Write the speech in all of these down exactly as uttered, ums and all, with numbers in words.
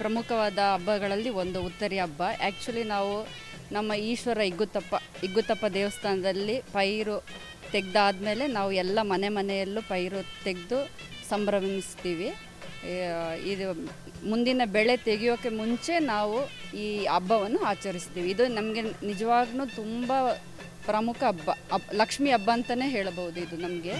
ಪ್ರಮುಖವಾದ ಹಬ್ಬಗಳಲ್ಲಿ ಒಂದು ಉತ್ತರಿ ಹಬ್ಬ. ಆ್ಯಕ್ಚುಲಿ ನಾವು ನಮ್ಮ ಈಶ್ವರ ಇಗ್ಗುತ್ತಪ್ಪ ಇಗ್ಗುತ್ತಪ್ಪ ದೇವಸ್ಥಾನದಲ್ಲಿ ಪೈರು ತೆಗೆದಾದಮೇಲೆ ನಾವು ಎಲ್ಲ ಮನೆ ಮನೆಯಲ್ಲೂ ಪೈರು ತೆಗೆದು ಸಂಭ್ರಮಿಸ್ತೀವಿ. ಇದು ಮುಂದಿನ ಬೆಳೆ ತೆಗೆಯೋಕ್ಕೆ ಮುಂಚೆ ನಾವು ಈ ಹಬ್ಬವನ್ನು ಆಚರಿಸ್ತೀವಿ. ಇದು ನಮಗೆ ನಿಜವಾಗ್ಲೂ ತುಂಬ ಪ್ರಮುಖ ಹಬ್ಬ, ಲಕ್ಷ್ಮಿ ಹಬ್ಬ ಅಂತಲೇ ಹೇಳಬಹುದು. ಇದು ನಮಗೆ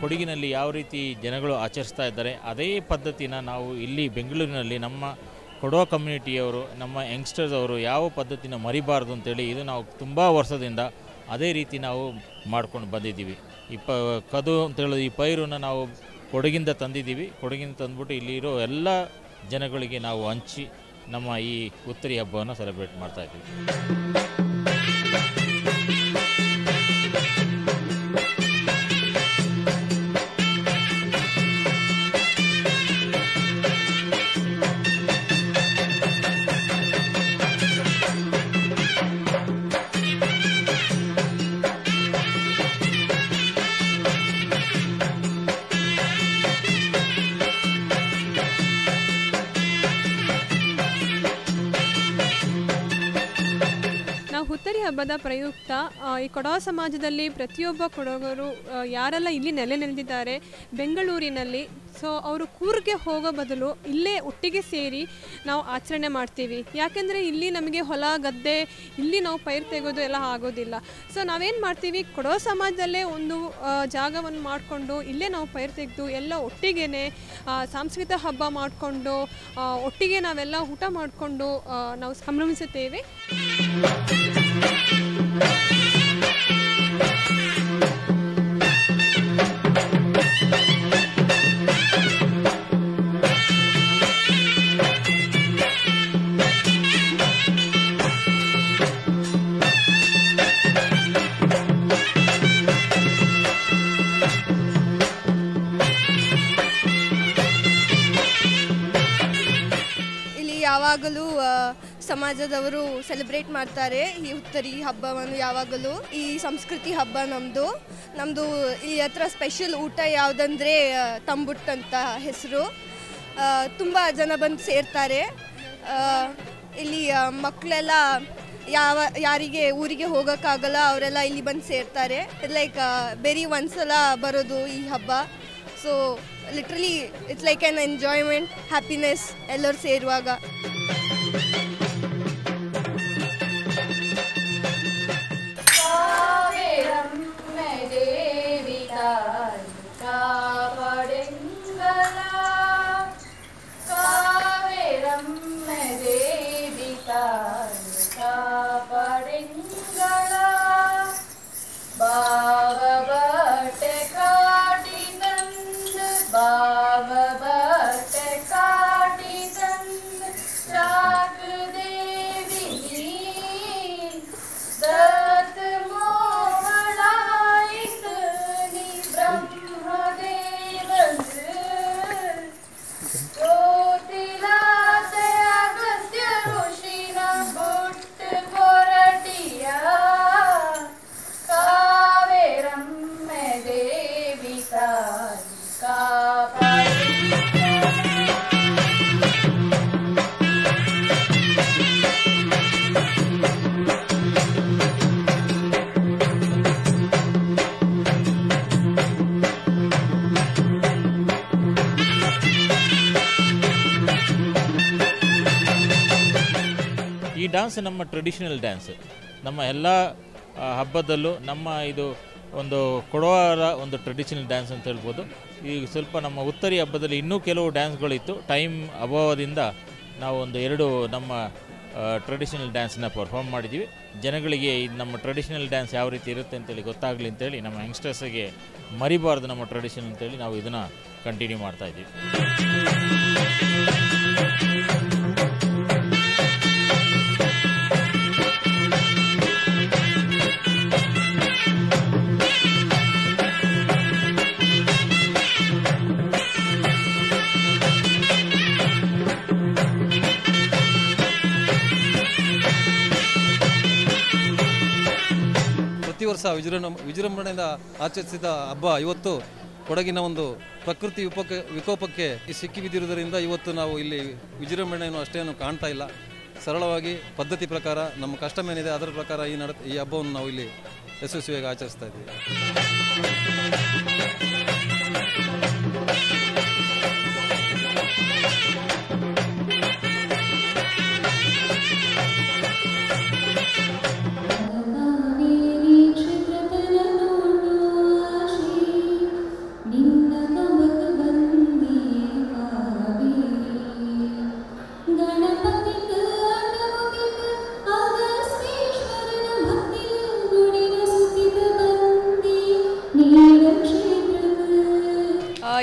ಕೊಡಗಿನಲ್ಲಿ ಯಾವ ರೀತಿ ಜನಗಳು ಆಚರಿಸ್ತಾ ಇದ್ದಾರೆ ಅದೇ ಪದ್ಧತಿನ ನಾವು ಇಲ್ಲಿ ಬೆಂಗಳೂರಿನಲ್ಲಿ ನಮ್ಮ ಕೊಡವ ಕಮ್ಯುನಿಟಿಯವರು, ನಮ್ಮ ಯಂಗ್ಸ್ಟರ್ಸ್ ಅವರು ಯಾವ ಪದ್ಧತಿನ ಮರಿಬಾರ್ದು ಅಂತೇಳಿ ಇದು ನಾವು ತುಂಬ ವರ್ಷದಿಂದ ಅದೇ ರೀತಿ ನಾವು ಮಾಡ್ಕೊಂಡು ಬಂದಿದ್ದೀವಿ. ಈ ಪ ಕದು ಅಂತೇಳೋದು ಈ ಪೈರನ್ನ ನಾವು ಕೊಡಗಿಂದ ತಂದಿದ್ದೀವಿ. ಕೊಡಗಿಂದ ತಂದುಬಿಟ್ಟು ಇಲ್ಲಿರೋ ಎಲ್ಲ ಜನಗಳಿಗೆ ನಾವು ಹಂಚಿ ನಮ್ಮ ಈ ಉತ್ತರಿ ಹಬ್ಬವನ್ನು ಸೆಲೆಬ್ರೇಟ್ ಮಾಡ್ತಾಯಿದ್ದೀವಿ. ಉತ್ತರಿ ಹಬ್ಬದ ಪ್ರಯುಕ್ತ ಈ ಕೊಡವ ಸಮಾಜದಲ್ಲಿ ಪ್ರತಿಯೊಬ್ಬ ಕೊಡಗರು ಯಾರೆಲ್ಲ ಇಲ್ಲಿ ನೆಲೆ ನೆಲೆದಿದ್ದಾರೆ ಬೆಂಗಳೂರಿನಲ್ಲಿ, ಸೊ ಅವರು ಕೂರ್ಗೆ ಹೋಗೋ ಬದಲು ಇಲ್ಲೇ ಒಟ್ಟಿಗೆ ಸೇರಿ ನಾವು ಆಚರಣೆ ಮಾಡ್ತೀವಿ. ಯಾಕೆಂದರೆ ಇಲ್ಲಿ ನಮಗೆ ಹೊಲ ಗದ್ದೆ ಇಲ್ಲಿ ನಾವು ಪೈರು ತೆಗೋದು ಎಲ್ಲ ಆಗೋದಿಲ್ಲ. ಸೊ ನಾವೇನು ಮಾಡ್ತೀವಿ, ಕೊಡವ ಸಮಾಜದಲ್ಲೇ ಒಂದು ಜಾಗವನ್ನು ಮಾಡಿಕೊಂಡು ಇಲ್ಲೇ ನಾವು ಪೈರು ತೆಗೆದು ಎಲ್ಲ ಒಟ್ಟಿಗೆ ಸಾಂಸ್ಕೃತಿಕ ಹಬ್ಬ ಮಾಡಿಕೊಂಡು ಒಟ್ಟಿಗೆ ನಾವೆಲ್ಲ ಊಟ ಮಾಡಿಕೊಂಡು ನಾವು ಸಂಭ್ರಮಿಸುತ್ತೇವೆ. ಇಲ್ಲಿ ಯಾವಾಗಲೂ ಸಮಾಜದವರು ಸೆಲೆಬ್ರೇಟ್ ಮಾಡ್ತಾರೆ ಈ ಉತ್ತರಿ ಹಬ್ಬವನ್ನು. ಯಾವಾಗಲೂ ಈ ಸಂಸ್ಕೃತಿ ಹಬ್ಬ ನಮ್ಮದು ನಮ್ಮದು ಇಲ್ಲಿ ಹತ್ರ ಸ್ಪೆಷಲ್ ಊಟ ಯಾವುದಂದರೆ ತಂಬುಟ್ಟಂತ ಹೆಸರು. ತುಂಬ ಜನ ಬಂದು ಸೇರ್ತಾರೆ. ಇಲ್ಲಿ ಮಕ್ಕಳೆಲ್ಲ ಯಾವ ಯಾರಿಗೆ ಊರಿಗೆ ಹೋಗೋಕ್ಕಾಗಲ್ಲ ಅವರೆಲ್ಲ ಇಲ್ಲಿ ಬಂದು ಸೇರ್ತಾರೆ. ಲೈಕ್ ಬೇರೆ ಒಂದ್ಸಲ ಬರೋದು ಈ ಹಬ್ಬ. So literally it's like an enjoyment, happiness ಎಲ್ಲರೂ ಸೇರುವಾಗ. ಈ ಡ್ಯಾನ್ಸ್ ನಮ್ಮ ಟ್ರೆಡಿಷನಲ್ ಡ್ಯಾನ್ಸ್. ನಮ್ಮ ಎಲ್ಲ ಹಬ್ಬದಲ್ಲೂ ನಮ್ಮ ಇದು ಒಂದು ಕೊಡವರ ಒಂದು ಟ್ರೆಡಿಷನಲ್ ಡ್ಯಾನ್ಸ್ ಅಂತ ಹೇಳ್ಬೋದು. ಈಗ ಸ್ವಲ್ಪ ನಮ್ಮ ಉತ್ತರಿ ಹಬ್ಬದಲ್ಲಿ ಇನ್ನೂ ಕೆಲವು ಡ್ಯಾನ್ಸ್ಗಳಿತ್ತು. ಟೈಮ್ ಅಭಾವದಿಂದ ನಾವು ಒಂದು ಎರಡು ನಮ್ಮ ಟ್ರೆಡಿಷನಲ್ ಡ್ಯಾನ್ಸ್ನ ಪರ್ಫಾರ್ಮ್ ಮಾಡಿದ್ದೀವಿ. ಜನಗಳಿಗೆ ಇದು ನಮ್ಮ ಟ್ರೆಡಿಷನಲ್ ಡ್ಯಾನ್ಸ್ ಯಾವ ರೀತಿ ಇರುತ್ತೆ ಅಂತೇಳಿ ಗೊತ್ತಾಗಲಿ ಅಂತೇಳಿ, ನಮ್ಮ ಯಂಗ್ಸ್ಟರ್ಸಿಗೆ ಮರಿಬಾರ್ದು ನಮ್ಮ ಟ್ರೆಡಿಷನ್ ಅಂತೇಳಿ ನಾವು ಇದನ್ನು ಕಂಟಿನ್ಯೂ ಮಾಡ್ತಾಯಿದ್ದೀವಿ. ವಿಜೃಂಭ ವಿಜೃಂಭಣೆಯಿಂದ ಆಚರಿಸಿದ ಹಬ್ಬ ಇವತ್ತು ಕೊಡಗಿನ ಒಂದು ಪ್ರಕೃತಿ ವಿಪಕ ವಿಕೋಪಕ್ಕೆ ಸಿಕ್ಕಿ ಬಿದ್ದಿರುವುದರಿಂದ ಇವತ್ತು ನಾವು ಇಲ್ಲಿ ವಿಜೃಂಭಣೆಯನ್ನು ಅಷ್ಟೇನು ಕಾಣ್ತಾ ಇಲ್ಲ. ಸರಳವಾಗಿ ಪದ್ಧತಿ ಪ್ರಕಾರ ನಮ್ಮ ಕಷ್ಟಮೇನಿದೆ ಅದರ ಪ್ರಕಾರ ಈ ನಡ ಈ ಹಬ್ಬವನ್ನು ನಾವು ಇಲ್ಲಿ ಯಶಸ್ವಿಯಾಗಿ ಆಚರಿಸ್ತಾ ಇದ್ದೀವಿ.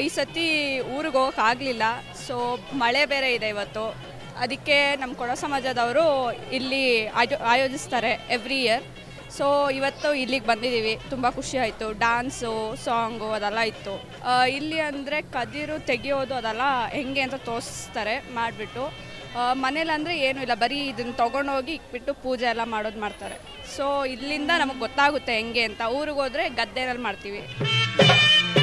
ಈ ಸತಿ ಊರಿಗೆ ಹೋಗೋಕ್ಕಾಗಲಿಲ್ಲ, ಸೊ ಮಳೆ ಬೇರೆ ಇದೆ ಇವತ್ತು. ಅದಕ್ಕೆ ನಮ್ಮ ಕೊಡ ಸಮಾಜದವರು ಇಲ್ಲಿ ಆಯೋ ಆಯೋಜಿಸ್ತಾರೆ ಎವ್ರಿ ಇಯರ್. ಸೊ ಇವತ್ತು ಇಲ್ಲಿಗೆ ಬಂದಿದ್ದೀವಿ, ತುಂಬ ಖುಷಿ ಆಯಿತು. ಡ್ಯಾನ್ಸು ಸಾಂಗು ಅದೆಲ್ಲ ಇತ್ತು. ಇಲ್ಲಿ ಅಂದರೆ ಕದಿರು ತೆಗೆಯೋದು ಅದೆಲ್ಲ ಹೆಂಗೆ ಅಂತ ತೋರಿಸ್ತಾರೆ ಮಾಡಿಬಿಟ್ಟು. ಮನೇಲಿ ಅಂದರೆ ಏನೂ ಇಲ್ಲ, ಬರೀ ಇದನ್ನು ತೊಗೊಂಡೋಗಿ ಇಕ್ಬಿಟ್ಟು ಪೂಜೆ ಎಲ್ಲ ಮಾಡೋದು ಮಾಡ್ತಾರೆ. ಸೊ ಇಲ್ಲಿಂದ ನಮಗೆ ಗೊತ್ತಾಗುತ್ತೆ ಹೆಂಗೆ ಅಂತ. ಊರಿಗೆ ಹೋದರೆ ಗದ್ದೆನಲ್ಲಿ ಮಾಡ್ತೀವಿ.